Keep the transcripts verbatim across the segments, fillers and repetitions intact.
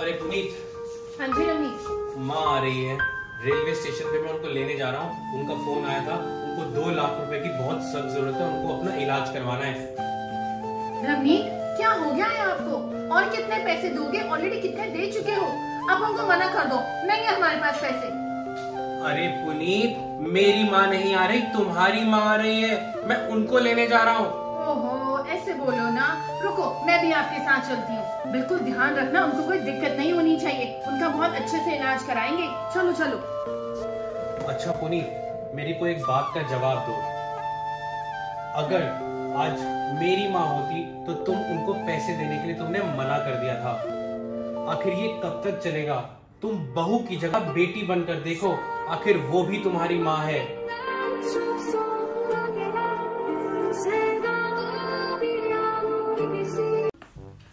अरे पुनीत। हाँ जी रमीत। माँ आ रही है, रेलवे स्टेशन पे मैं उनको लेने जा रहा हूँ। उनका फोन आया था, उनको दो लाख रुपए की बहुत सख्त जरूरत है, उनको अपना इलाज करवाना है। रमीत क्या हो गया है आपको? और कितने पैसे दोगे? ऑलरेडी कितने दे चुके हो। अब उनको मना कर दो, नहीं है हमारे पास पैसे। अरे पुनीत, मेरी माँ नहीं आ रही, तुम्हारी माँ आ रही है, मैं उनको लेने जा रहा हूँ। ओहो, ऐसे बोलो ना। रुको, मैं भी आपके साथ चलती हूँ। बिल्कुल ध्यान रखना, उनको कोई दिक्कत नहीं होनी चाहिए, उनका बहुत अच्छे से इलाज कराएंगे। चलो चलो। अच्छा पुनीत, मेरी को एक बात का जवाब दो, अगर आज मेरी माँ होती तो तुम उनको पैसे देने के लिए तुमने मना कर दिया था, आखिर ये कब तक चलेगा? तुम बहू की जगह बेटी बनकर देखो, आखिर वो भी तुम्हारी माँ है।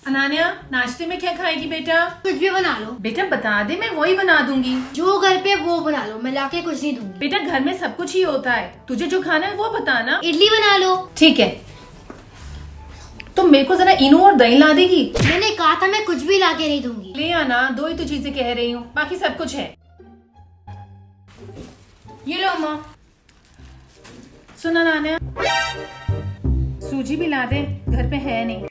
अनान्या, नाश्ते में क्या खाएगी बेटा? कुछ भी बना लो। बेटा बता दे, मैं वही बना दूंगी जो घर पे, वो बना लो, मैं लाके कुछ नहीं दूंगी। बेटा घर में सब कुछ ही होता है, तुझे जो खाना है वो बताना। इडली बना लो। ठीक है, तुम तो मेरे को जरा इनो और दही ला देगी? मैंने कहा था मैं कुछ भी लाके नहीं दूंगी। ले आना, दो ही तो चीजें कह रही हूँ, बाकी सब कुछ है। ये लो माँ। सुना नाना, सूजी भी ला दे, घर पे है नहीं।